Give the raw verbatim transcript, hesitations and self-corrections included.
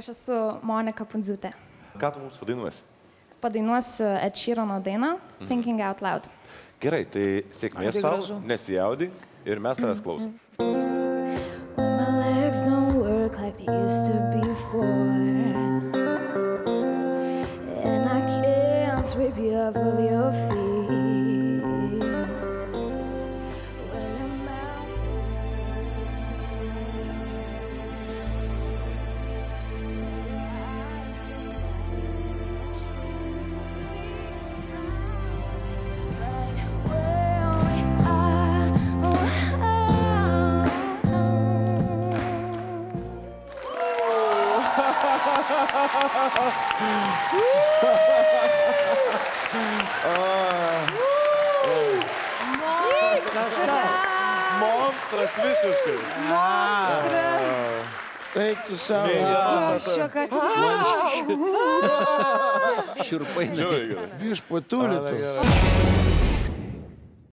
Aš esu Monika Pudžiūtė. Ką tu mums padainuosi? Padainuosiu Ed Sheerano dainą Thinking Out Loud. Gerai, tai sėkmės tau, nesijaudink ir mes tavęs klausom. When my legs don't work like they used to before, and I can't rip you off of your feet. Monstras visiškai. Monstras. Eik tu savo. Širpai. Viš patūlytas.